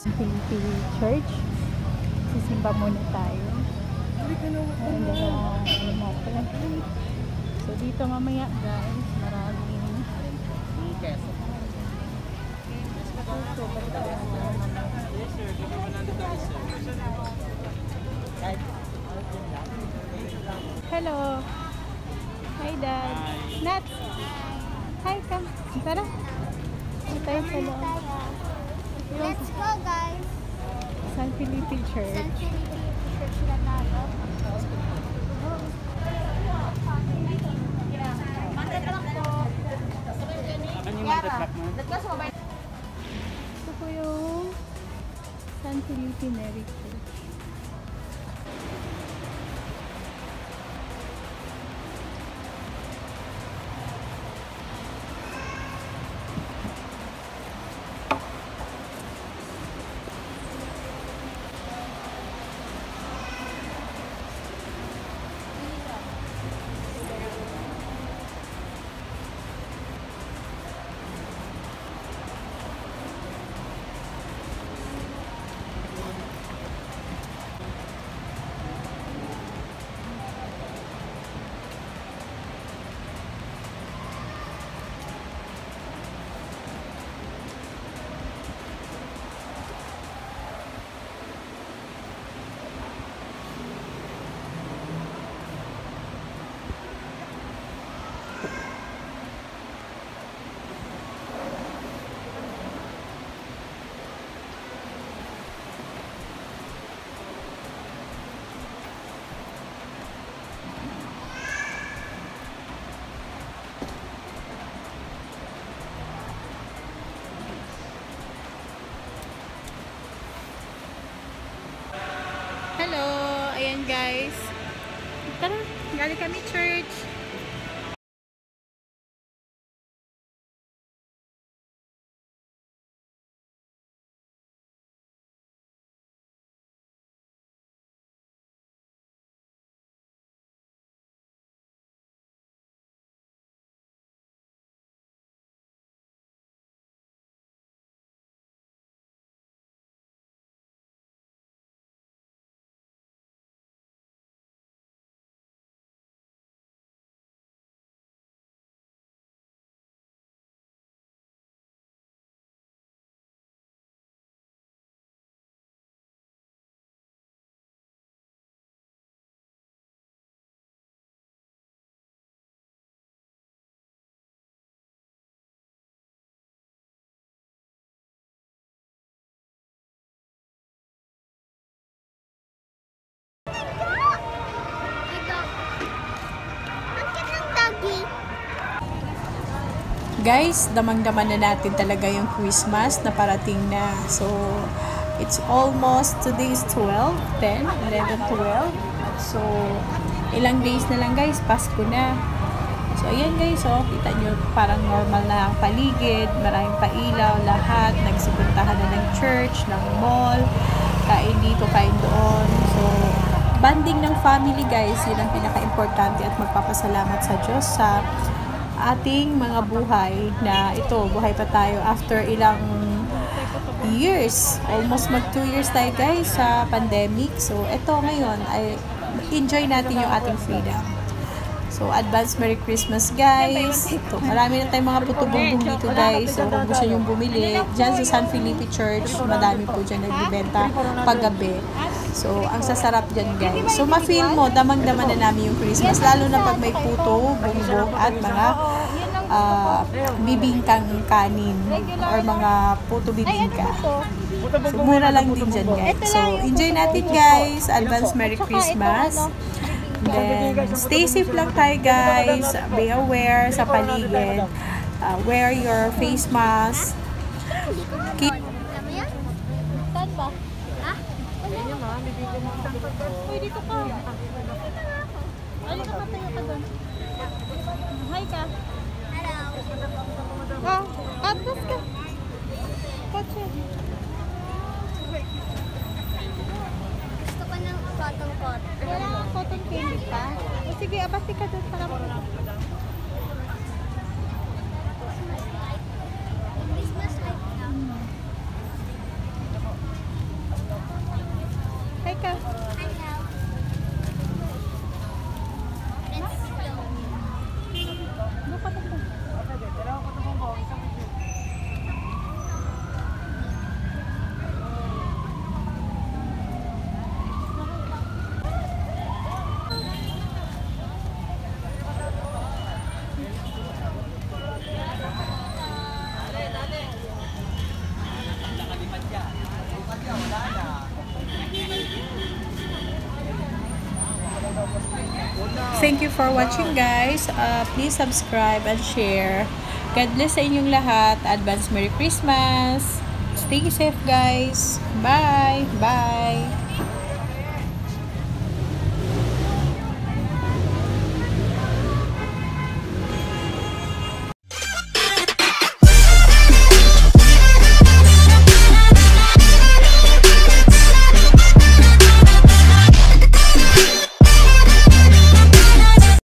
St. Peter Church. Sisimba muna tayo. So dito mamaya guys, maraming hello. Hi Dad. Nat. Hi, come. Tara. Tayo sa loob. Let's go guys. San Felipe Church. San Felipe Church na tayo. Ito po yung San Felipe Neri Church. Hello! Ayan guys. Tara! Galing kami church! Guys, damang-daman na natin talaga yung Christmas na parating na. So, it's almost, today is 12, 10, 11, 12. So, ilang days na lang guys, Pasko na. So, ayan guys, oh, kita nyo parang normal na ang paligid, maraming pailaw, lahat. Nagsipuntahan na ng church, ng mall, kain dito, kain doon. So, banding ng family guys, yun ang pinaka-importante at magpapasalamat sa Diyos sa ating mga buhay na ito, buhay pa tayo after ilang years, almost mag 2 years tayo guys sa pandemic. So ito ngayon ay enjoy natin yung ating freedom. So advance Merry Christmas guys. Ito, marami na tayong mga putubong dito guys. So kung gusto nyo bumili dyan sa San Felipe Church, madami po dyan nagbibenta paggabi. So, ang sasarap dyan guys. So, ma-feel mo, damang-dama na namin yung Christmas. Lalo na pag may puto, bumbong, at mga bibingkang kanin or mga puto bibingka. So, mura lang din dyan guys. So, enjoy natin guys. Advance Merry Christmas. Then, stay safe lang tayo guys. Be aware sa paligid. Wear your face mask. Keep pwede ko pa. Halika, matayo ka doon. Hi ka. Hello. Oh, atas ka. Kotse. Gusto ko ng cotton pot. Wala nga cotton candy pa. O sige, abati ka doon para muna. Christmas light na. Thank you for watching, guys. Please subscribe and share. God bless sa inyong lahat. Advance Merry Christmas. Stay safe, guys. Bye. Bye.